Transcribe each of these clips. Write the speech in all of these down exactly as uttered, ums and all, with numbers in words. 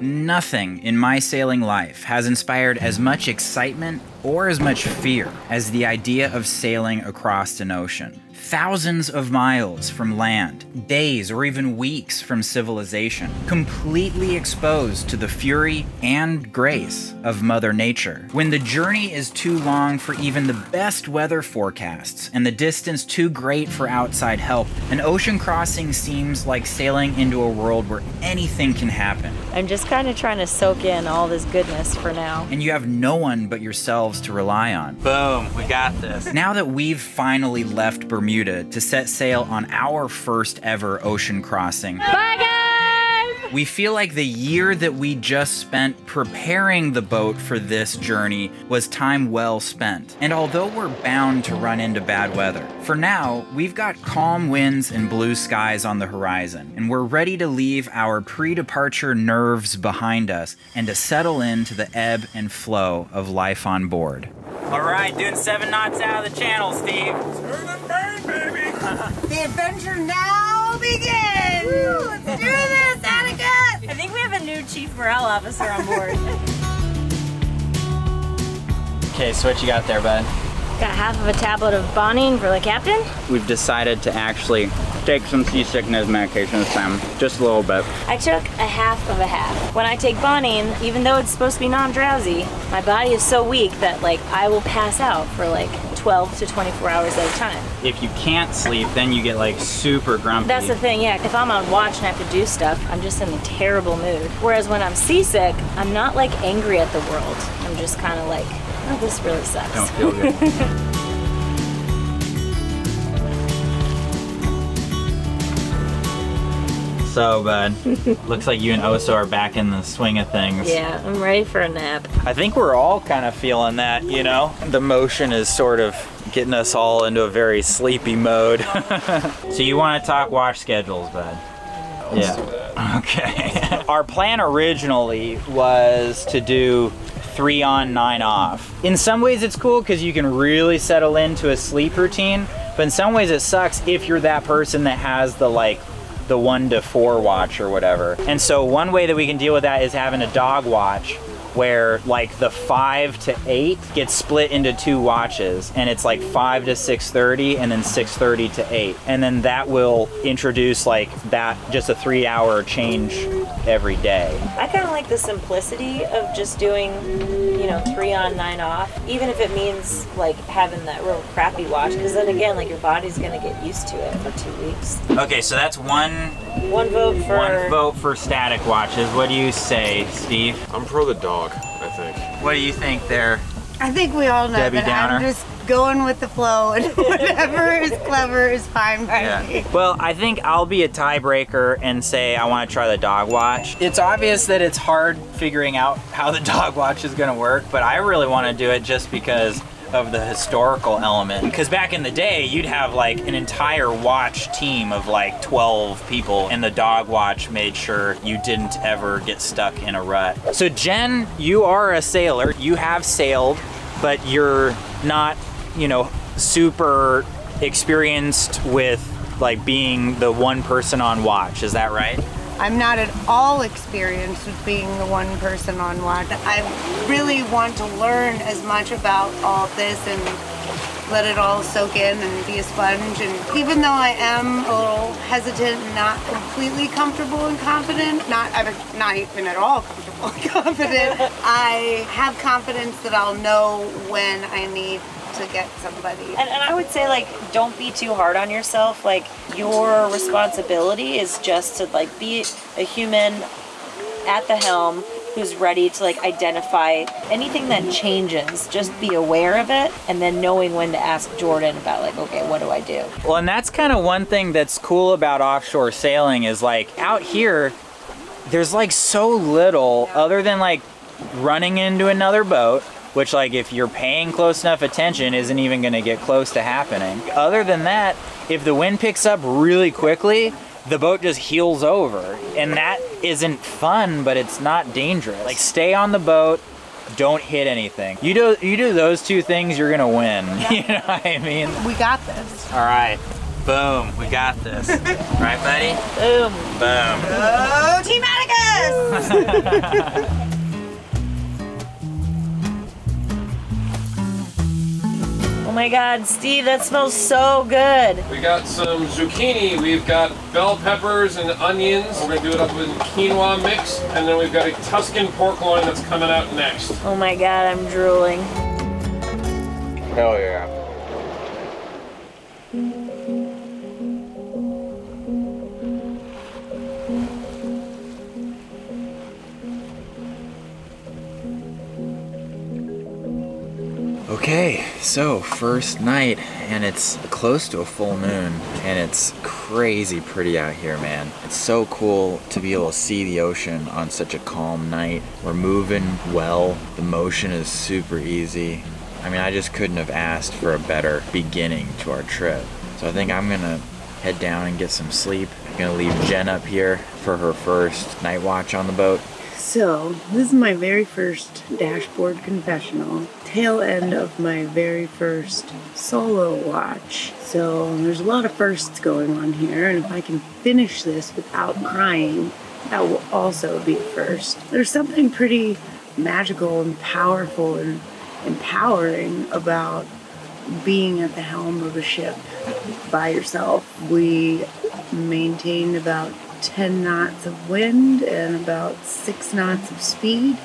Nothing in my sailing life has inspired as much excitement or as much fear as the idea of sailing across an ocean. Thousands of miles from land, days or even weeks from civilization, completely exposed to the fury and grace of Mother Nature. When the journey is too long for even the best weather forecasts and the distance too great for outside help, an ocean crossing seems like sailing into a world where anything can happen. I'm just kind of trying to soak in all this goodness for now. And you have no one but yourselves to rely on. Boom, we got this. Now that we've finally left Bermuda to set sail on our first ever ocean crossing. Bye, guys! We feel like the year that we just spent preparing the boat for this journey was time well spent. And although we're bound to run into bad weather, for now, we've got calm winds and blue skies on the horizon, and we're ready to leave our pre-departure nerves behind us and to settle into the ebb and flow of life on board. All right, doing seven knots out of the channel, Steve. The adventure now begins! Woo, let's do this, Atticus! I think we have a new Chief Morale Officer on board. Okay, so what you got there, bud? Got half of a tablet of Bonine for the captain. We've decided to actually take some seasickness medication this time, just a little bit. I took a half of a half. When I take Bonine, even though it's supposed to be non-drowsy, my body is so weak that like I will pass out for like twelve to twenty-four hours at a time. If you can't sleep, then you get like super grumpy. That's the thing, yeah. If I'm on watch and I have to do stuff, I'm just in a terrible mood. Whereas when I'm seasick, I'm not like angry at the world. I'm just kind of like, oh, this really sucks. Don't feel good. So, bud, looks like you and Oso are back in the swing of things. Yeah, I'm ready for a nap. I think we're all kind of feeling that, you know? The motion is sort of getting us all into a very sleepy mode. So you want to talk wash schedules, bud? Yeah. Okay. Our plan originally was to do three on, nine off. In some ways it's cool because you can really settle into a sleep routine, but in some ways it sucks if you're that person that has the like, the one to four watch or whatever. And so one way that we can deal with that is having a dog watch where like the five to eight gets split into two watches and it's like five to six thirty and then six thirty to eight. And then that will introduce like that, just a three hour change every day. I kind of like the simplicity of just doing, you know, three on, nine off, even if it means like having that real crappy watch, because then again, like your body's gonna get used to it for two weeks. Okay, so that's one one vote for one vote for static watches. What do you say, Steve? I'm pro the dog, I think. What do you think there? I think we all know Debbie that Downer. I'm just going with the flow and whatever is clever is fine by yeah. me. Well, I think I'll be a tiebreaker and say I want to try the dog watch. It's obvious that it's hard figuring out how the dog watch is going to work, but I really want to do it just because of the historical element. Because back in the day, you'd have like an entire watch team of like twelve people, and the dog watch made sure you didn't ever get stuck in a rut. So Jen, you are a sailor. You have sailed, but you're not, you know, super experienced with like being the one person on watch. Is that right? I'm not at all experienced with being the one person on watch. I really want to learn as much about all this and let it all soak in and be a sponge. And even though I am a little hesitant and not completely comfortable and confident, not, I'm not even at all comfortable and confident, I have confidence that I'll know when I need to get somebody. And, and I would say, like, don't be too hard on yourself. Like, your responsibility is just to like be a human at the helm who's ready to like identify anything that changes. Just be aware of it, and then knowing when to ask Jordan about like, okay, what do I do? Well, and that's kind of one thing that's cool about offshore sailing is like out here, there's like so little other than like running into another boat, which like if you're paying close enough attention isn't even gonna get close to happening. Other than that, if the wind picks up really quickly, the boat just heels over. And that isn't fun, but it's not dangerous. Like stay on the boat, don't hit anything. You do, you do those two things, you're gonna win. Yeah. You know what I mean? We got this. All right. Boom, we got this. Right, buddy? Boom. Boom. Go Team Atticus! Oh my God, Steve, that smells so good. We got some zucchini, we've got bell peppers and onions. We're gonna do it up with quinoa mix, and then we've got a Tuscan pork loin that's coming out next. Oh my God, I'm drooling. Hell yeah. Okay, so first night, and it's close to a full moon, and it's crazy pretty out here, man. It's so cool to be able to see the ocean on such a calm night. We're moving well, the motion is super easy. I mean, I just couldn't have asked for a better beginning to our trip. So I think I'm gonna head down and get some sleep. I'm gonna leave Jen up here for her first night watch on the boat. So, this is my very first dashboard confessional, tail end of my very first solo watch. So, there's a lot of firsts going on here, and if I can finish this without crying, that will also be a first. There's something pretty magical and powerful and empowering about being at the helm of a ship by yourself. We maintained about ten knots of wind and about six knots of speed,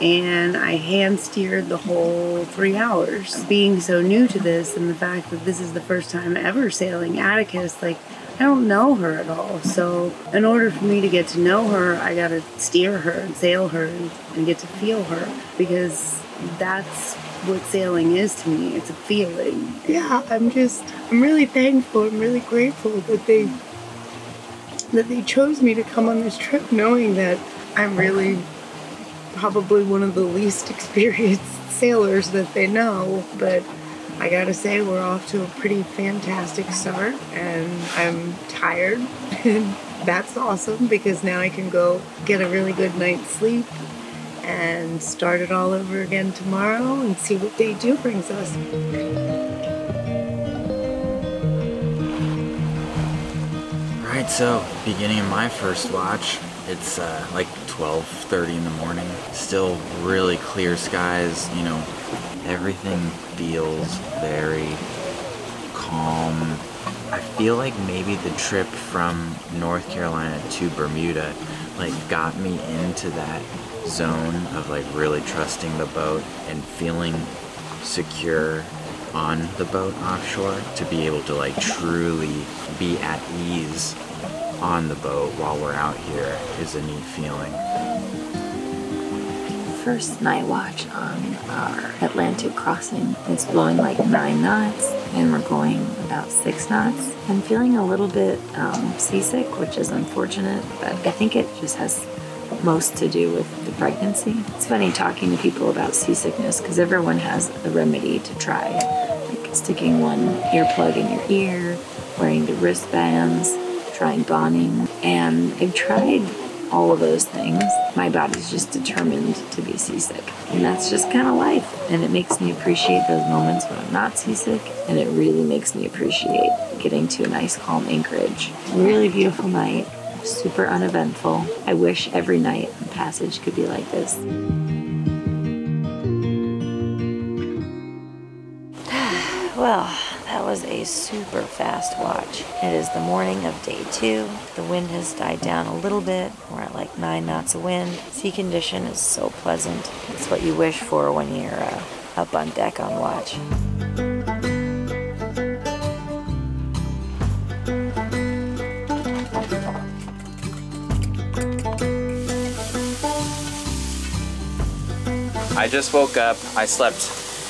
and I hand steered the whole three hours. Being so new to this, and the fact that this is the first time ever sailing Atticus, like, I don't know her at all. So in order for me to get to know her, I gotta steer her and sail her and, and get to feel her, because that's what sailing is to me. It's a feeling. Yeah, I'm just, I'm really thankful. I'm really grateful that they that they chose me to come on this trip, knowing that I'm really probably one of the least experienced sailors that they know. But I gotta say, we're off to a pretty fantastic start, and I'm tired, and that's awesome, because now I can go get a really good night's sleep and start it all over again tomorrow and see what day two brings us. Alright, so beginning of my first watch, it's uh, like twelve thirty in the morning. Still really clear skies, you know, everything feels very calm. I feel like maybe the trip from North Carolina to Bermuda like got me into that zone of like really trusting the boat and feeling secure on the boat offshore, to be able to like truly be at ease on the boat while we're out here is a neat feeling. First night watch on our Atlantic Crossing. It's blowing like nine knots and we're going about six knots. I'm feeling a little bit um, seasick, which is unfortunate, but I think it just has most to do with the pregnancy. It's funny talking to people about seasickness, because everyone has a remedy to try, like sticking one earplug in your ear, wearing the wristbands, trying Bonine, and I've tried all of those things. My body's just determined to be seasick, and that's just kind of life, and it makes me appreciate those moments when I'm not seasick, and it really makes me appreciate getting to a nice calm anchorage. Really beautiful night. Super uneventful. I wish every night the passage could be like this. Well, that was a super fast watch. It is the morning of day two. The wind has died down a little bit. We're at like nine knots of wind. Sea condition is so pleasant. It's what you wish for when you're uh, up on deck on watch. I just woke up. I slept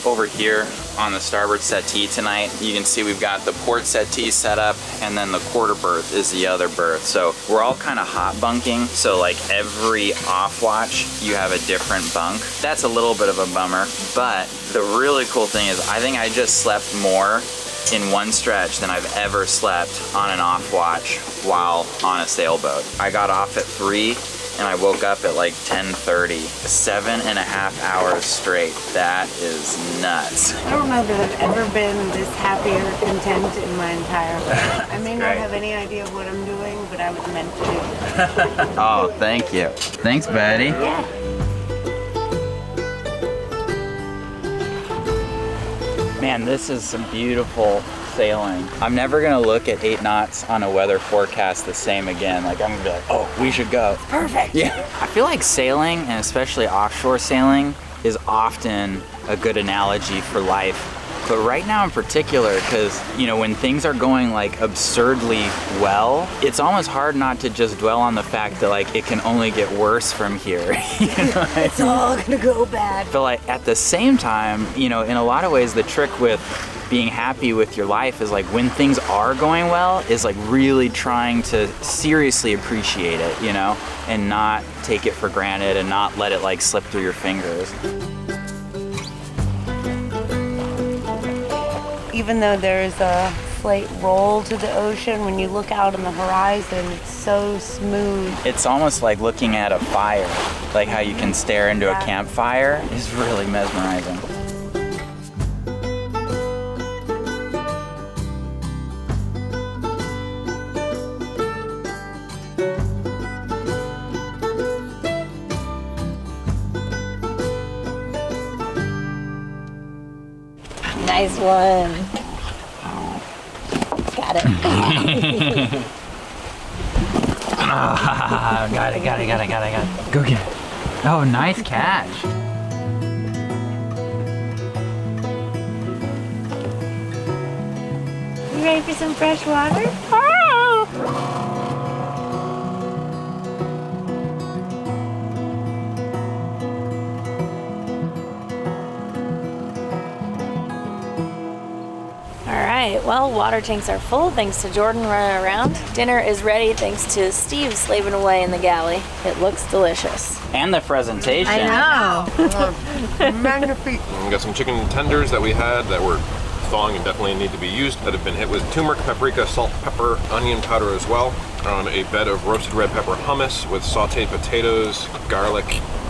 over here on the starboard settee tonight. You can see we've got the port settee set up, and then the quarter berth is the other berth. So we're all kind of hot bunking. So like every off watch, you have a different bunk. That's a little bit of a bummer, but the really cool thing is I think I just slept more in one stretch than I've ever slept on an off watch while on a sailboat. I got off at three and I woke up at like ten thirty. Seven and a half hours straight. That is nuts. I don't know that I've ever been this happy or content in my entire life. I may not have any idea of what I'm doing, but I was meant to do it. Oh, thank you. Thanks, buddy. Yeah. Man, this is some beautiful sailing. I'm never gonna look at eight knots on a weather forecast the same again. Like, I'm gonna be like, oh, we should go. Perfect. Yeah. I feel like sailing, and especially offshore sailing, is often a good analogy for life. But right now in particular, because, you know, when things are going like absurdly well, it's almost hard not to just dwell on the fact that like it can only get worse from here. You know? It's all gonna go bad. But like at the same time, you know, in a lot of ways, the trick with being happy with your life is like when things are going well is like really trying to seriously appreciate it, you know, and not take it for granted and not let it like slip through your fingers. Even though there's a slight roll to the ocean, when you look out on the horizon, it's so smooth. It's almost like looking at a fire, like how you can stare into yeah. a campfire is really mesmerizing. Nice one. Got it. Oh, got it, got it, got it, got it, got it. Go get it. Oh, nice catch. You ready for some fresh water? Oh! Well, water tanks are full thanks to Jordan running around. Dinner is ready thanks to Steve slaving away in the galley. It looks delicious. And the presentation. I know. Magnifique. We got some chicken tenders that we had that were thawing and definitely need to be used, that have been hit with turmeric, paprika, salt, pepper, onion powder as well. Um, a bed of roasted red pepper hummus with sauteed potatoes, garlic,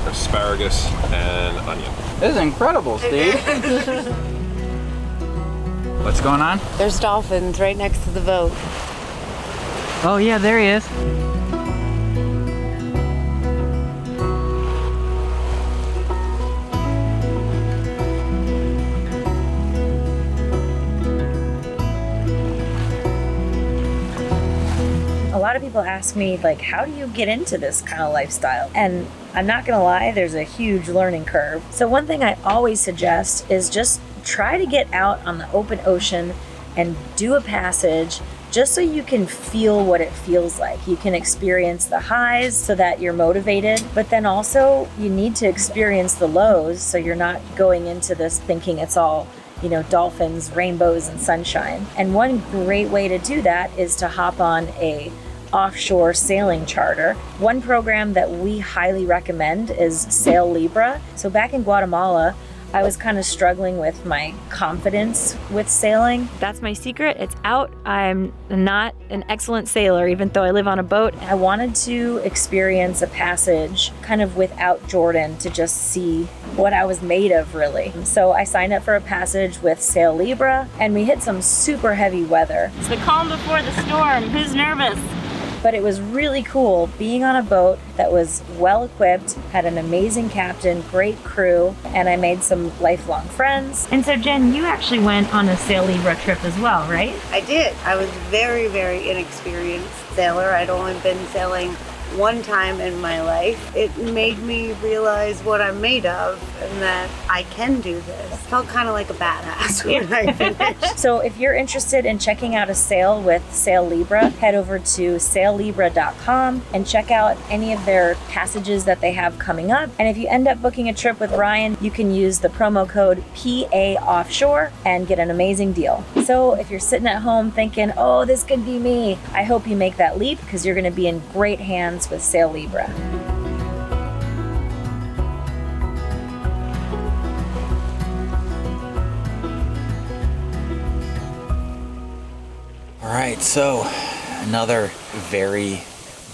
asparagus, and onion. This is incredible, Steve. What's going on? There's dolphins right next to the boat. Oh yeah, there he is. A lot of people ask me, like, how do you get into this kind of lifestyle? And I'm not gonna lie, there's a huge learning curve. So one thing I always suggest is just try to get out on the open ocean and do a passage just so you can feel what it feels like. You can experience the highs so that you're motivated, but then also you need to experience the lows so you're not going into this thinking it's all, you know, dolphins, rainbows, and sunshine. And one great way to do that is to hop on a offshore sailing charter. One program that we highly recommend is Sail Libra. So back in Guatemala, I was kind of struggling with my confidence with sailing. That's my secret, it's out. I'm not an excellent sailor, even though I live on a boat. I wanted to experience a passage kind of without Jordan to just see what I was made of, really. So I signed up for a passage with Sail Libra, and we hit some super heavy weather. It's the calm before the storm, who's nervous? But it was really cool being on a boat that was well equipped, had an amazing captain, great crew, and I made some lifelong friends. And so Jen, you actually went on a Sail Libra trip as well, right? I did. I was very, very inexperienced sailor. I'd only been sailing one time in my life. It made me realize what I'm made of and that I can do this. I felt kind of like a badass when I finished. So if you're interested in checking out a sail with Sail Libra, head over to Sail Libra dot com and check out any of their passages that they have coming up. And if you end up booking a trip with Ryan, you can use the promo code P A offshore and get an amazing deal. So if you're sitting at home thinking, oh, this could be me, I hope you make that leap because you're going to be in great hands with Sail Libra. All right, so another very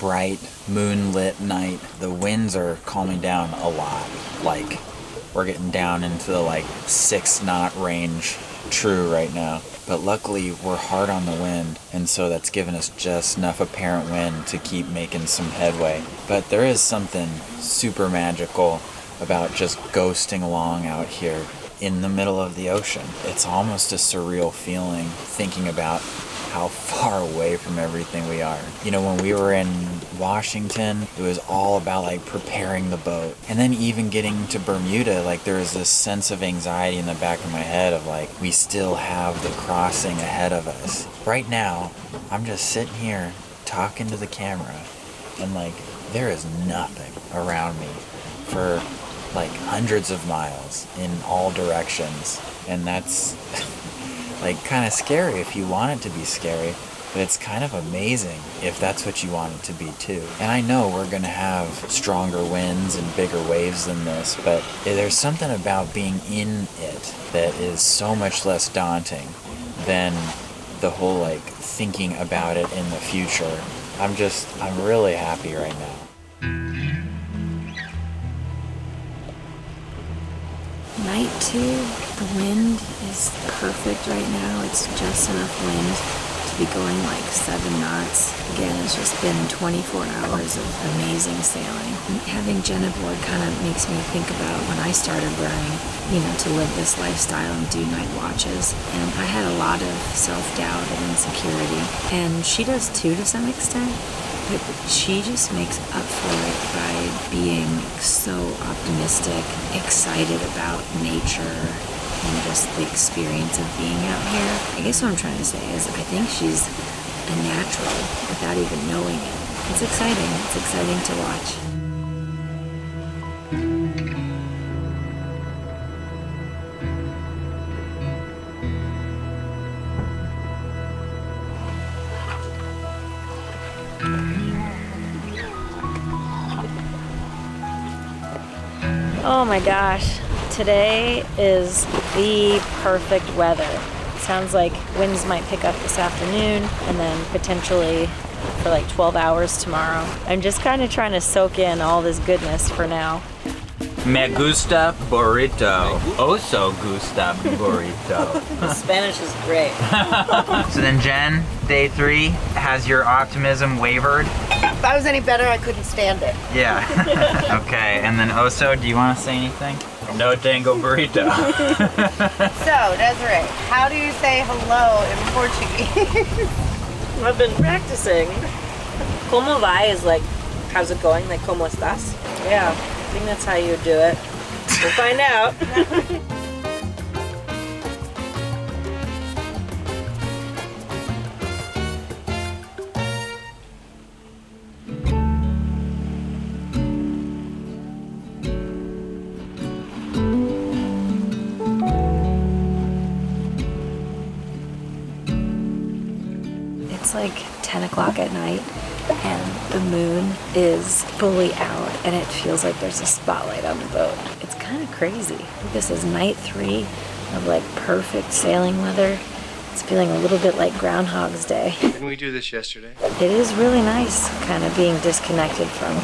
bright, moonlit night. The winds are calming down a lot. Like, we're getting down into the like six knot range true right now. But luckily we're hard on the wind, and so that's given us just enough apparent wind to keep making some headway. But there is something super magical about just ghosting along out here in the middle of the ocean. It's almost a surreal feeling thinking about how far away from everything we are. You know, when we were in Washington, it was all about like preparing the boat. And then even getting to Bermuda, like there was this sense of anxiety in the back of my head of like, we still have the crossing ahead of us. Right now, I'm just sitting here talking to the camera, and like there is nothing around me for like hundreds of miles in all directions. And that's like kind of scary if you want it to be scary, but it's kind of amazing if that's what you want it to be too. And I know we're gonna have stronger winds and bigger waves than this, but there's something about being in it that is so much less daunting than the whole like thinking about it in the future. I'm just, I'm really happy right now. Night two, the wind is perfect right now. It's just enough wind to be going like seven knots. Again, it's just been twenty-four hours of amazing sailing. And having Jen aboard kind of makes me think about when I started learning, you know, to live this lifestyle and do night watches. And I had a lot of self-doubt and insecurity. And she does too to some extent. But she just makes up for it by being so optimistic, excited about nature, and just the experience of being out here. I guess what I'm trying to say is I think she's a natural without even knowing it. It's exciting. It's exciting to watch. Oh my gosh, today is the perfect weather. It sounds like winds might pick up this afternoon and then potentially for like twelve hours tomorrow. I'm just kind of trying to soak in all this goodness for now. Me gusta burrito. Oso gusta burrito. Spanish is great. So then Jen, day three, has your optimism wavered? If I was any better, I couldn't stand it. Yeah. Okay, and then Oso, do you want to say anything? No tango burrito. So, Desiree, how do you say hello in Portuguese? I've been practicing. Como vai is like, how's it going? Like, como estás? Yeah. I think that's how you do it. We'll find out. It's like ten o'clock at night, and the moon is fully out, and it feels like there's a spotlight on the boat. It's kind of crazy. This is night three of like perfect sailing weather. It's feeling a little bit like Groundhog's Day. Didn't we do this yesterday? It is really nice kind of being disconnected from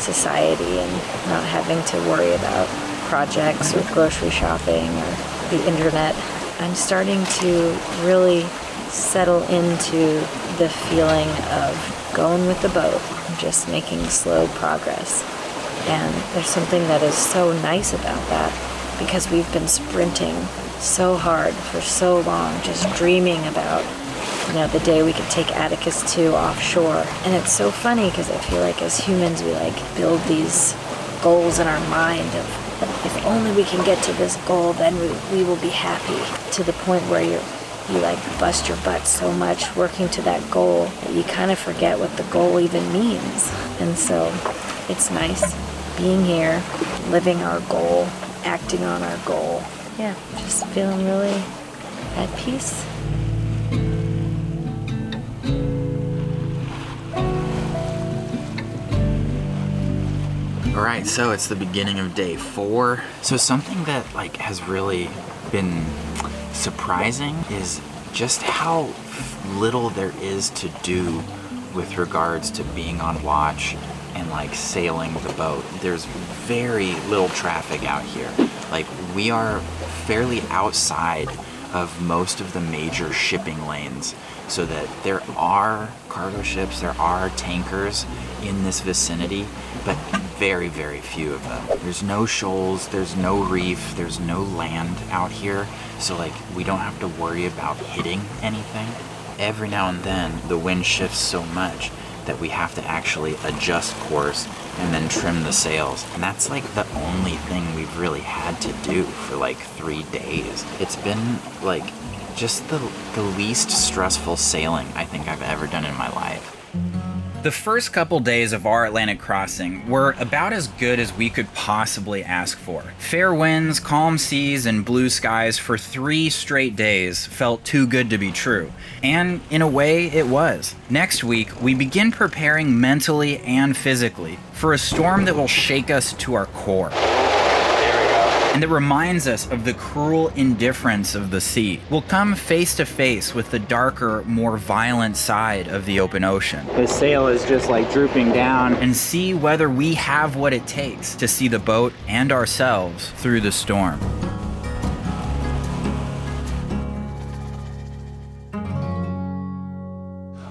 society and not having to worry about projects or grocery shopping or the internet. I'm starting to really settle into the feeling of going with the boat, just making slow progress. And there's something that is so nice about that, because we've been sprinting so hard for so long, just dreaming about, you know, the day we could take Atticus two offshore. And it's so funny because I feel like as humans we like build these goals in our mind of if only we can get to this goal, then we, we will be happy, to the point where you're You like bust your butt so much working to that goal that you kind of forget what the goal even means. And so it's nice being here, living our goal, acting on our goal. Yeah, just feeling really at peace. All right, so it's the beginning of day four. So something that like has really been surprising is just how little there is to do with regards to being on watch and like sailing the boat. There's very little traffic out here. Like, we are fairly outside of most of the major shipping lanes, so that there are cargo ships, there are tankers in this vicinity, but very, very few of them. There's no shoals, there's no reef, there's no land out here, so like we don't have to worry about hitting anything. Every now and then the wind shifts so much that we have to actually adjust course and then trim the sails. And that's like the only thing we've really had to do for like three days. It's been like just the, the least stressful sailing I think I've ever done in my life. The first couple days of our Atlantic crossing were about as good as we could possibly ask for. Fair winds, calm seas, and blue skies for three straight days felt too good to be true. And in a way, it was. Next week, we begin preparing mentally and physically for a storm that will shake us to our core. And that reminds us of the cruel indifference of the sea. We'll come face to face with the darker, more violent side of the open ocean. The sail is just like drooping down. And see whether we have what it takes to see the boat and ourselves through the storm.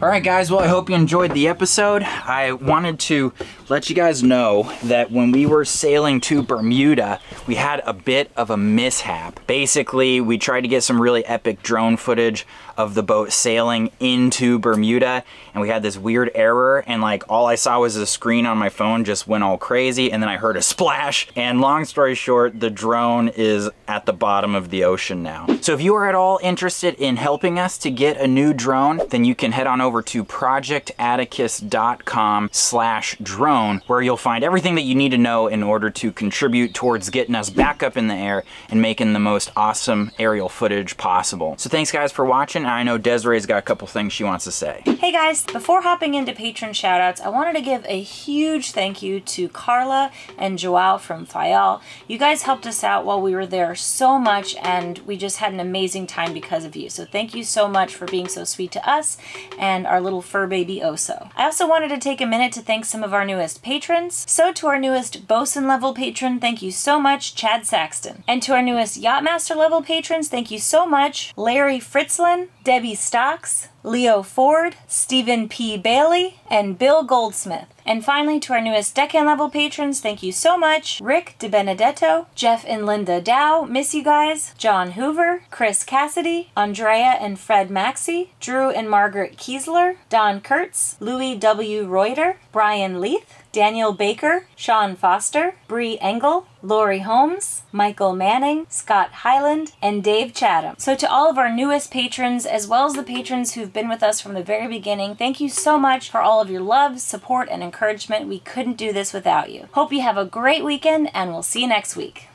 All right, guys, well, I hope you enjoyed the episode. I wanted to let you guys know that when we were sailing to Bermuda, we had a bit of a mishap. Basically, we tried to get some really epic drone footage of the boat sailing into Bermuda, and we had this weird error, and like all I saw was the screen on my phone just went all crazy, and then I heard a splash, and long story short, the drone is at the bottom of the ocean now. So if you are at all interested in helping us to get a new drone, then you can head on over to project atticus dot com slash drone, where you'll find everything that you need to know in order to contribute towards getting us back up in the air and making the most awesome aerial footage possible. So thanks guys for watching. I know Desiree's got a couple things she wants to say. Hey guys, before hopping into patron shout outs, I wanted to give a huge thank you to Carla and Joao from Fayal. You guys helped us out while we were there so much, and we just had an amazing time because of you. So thank you so much for being so sweet to us and our little fur baby Oso. I also wanted to take a minute to thank some of our newest patrons. So to our newest bosun level patron, thank you so much, Chad Saxton. And to our newest yachtmaster level patrons, thank you so much, Larry Fritzlin, Debbie Stocks, Leo Ford, Stephen P. Bailey, and Bill Goldsmith. And finally, to our newest Deccan level patrons, thank you so much, Rick DiBenedetto, Jeff and Linda Dow, miss you guys, John Hoover, Chris Cassidy, Andrea and Fred Maxey, Drew and Margaret Kiesler, Don Kurtz, Louis W. Reuter, Brian Leith, Daniel Baker, Sean Foster, Bree Engel, Lori Holmes, Michael Manning, Scott Highland, and Dave Chatham. So to all of our newest patrons, as well as the patrons who've been with us from the very beginning, thank you so much for all of your love, support, and encouragement. We couldn't do this without you. Hope you have a great weekend, and we'll see you next week.